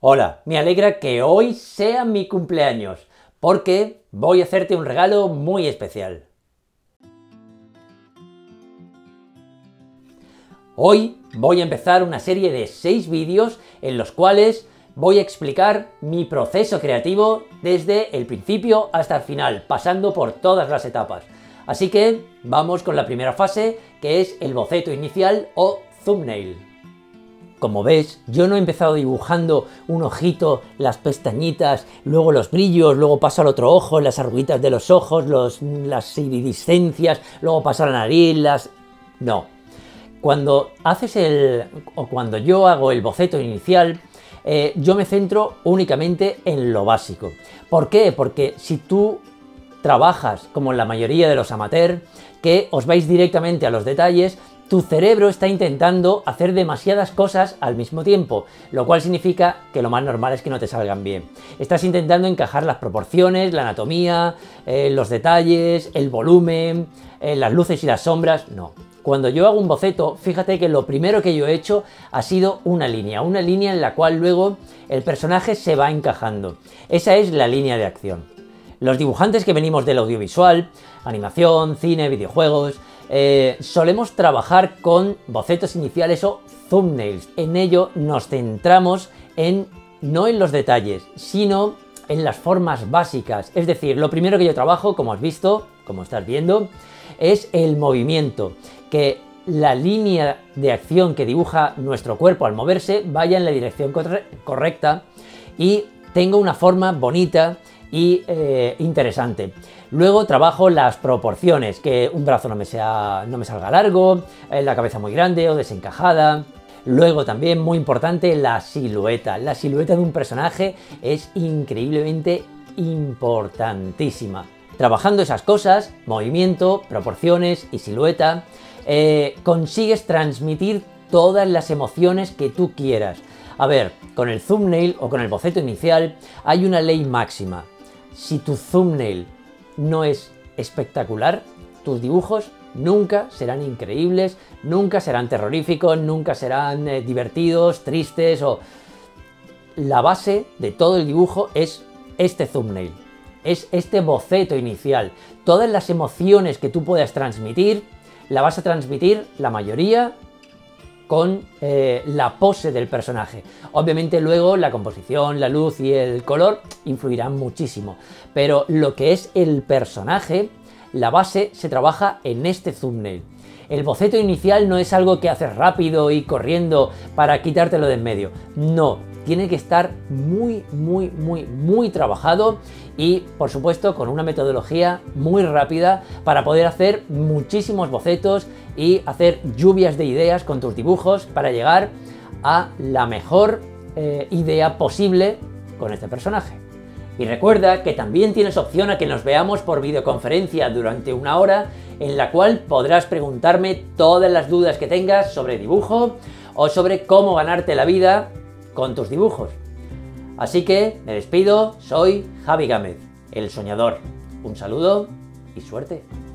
Hola, me alegra que hoy sea mi cumpleaños, porque voy a hacerte un regalo muy especial. Hoy voy a empezar una serie de 6 vídeos en los cuales voy a explicar mi proceso creativo desde el principio hasta el final, pasando por todas las etapas. Así que vamos con la primera fase, que es el boceto inicial o thumbnail. Como ves, yo no he empezado dibujando un ojito, las pestañitas, luego los brillos, luego paso al otro ojo, las arruguitas de los ojos, las iridiscencias, luego paso a la nariz, No. Cuando yo hago el boceto inicial, yo me centro únicamente en lo básico. ¿Por qué? Porque si tú trabajas, como la mayoría de los amateurs, que os vais directamente a los detalles, tu cerebro está intentando hacer demasiadas cosas al mismo tiempo, lo cual significa que lo más normal es que no te salgan bien. Estás intentando encajar las proporciones, la anatomía, los detalles, el volumen, las luces y las sombras. No. Cuando yo hago un boceto, fíjate que lo primero que yo he hecho ha sido una línea en la cual luego el personaje se va encajando. Esa es la línea de acción. Los dibujantes que venimos del audiovisual, animación, cine, videojuegos, solemos trabajar con bocetos iniciales o thumbnails. En ello nos centramos no en los detalles, sino en las formas básicas. Es decir, lo primero que yo trabajo, como estás viendo, es el movimiento, que la línea de acción que dibuja nuestro cuerpo al moverse vaya en la dirección correcta y tenga una forma bonita y interesante. Luego trabajo las proporciones, que un brazo no me salga largo, la cabeza muy grande o desencajada. Luego también, muy importante, la silueta. La silueta de un personaje es increíblemente importantísima. Trabajando esas cosas, movimiento, proporciones y silueta, consigues transmitir todas las emociones que tú quieras. A ver, con el thumbnail o con el boceto inicial hay una ley máxima. Si tu thumbnail no es espectacular, tus dibujos nunca serán increíbles, nunca serán terroríficos, nunca serán divertidos, tristes o... La base de todo el dibujo es este thumbnail, es este boceto inicial. Todas las emociones que tú puedas transmitir, la vas a transmitir la mayoría con la pose del personaje. Obviamente luego la composición, la luz y el color influirán muchísimo, pero lo que es el personaje, la base se trabaja en este thumbnail. El boceto inicial no es algo que haces rápido y corriendo para quitártelo de en medio. No, tiene que estar muy trabajado y, por supuesto, con una metodología muy rápida para poder hacer muchísimos bocetos y hacer lluvias de ideas con tus dibujos para llegar a la mejor idea posible con este personaje. Y recuerda que también tienes opción a que nos veamos por videoconferencia durante una hora, en la cual podrás preguntarme todas las dudas que tengas sobre dibujo o sobre cómo ganarte la vida con tus dibujos. Así que me despido, soy Javi Gamez, el soñador. Un saludo y suerte.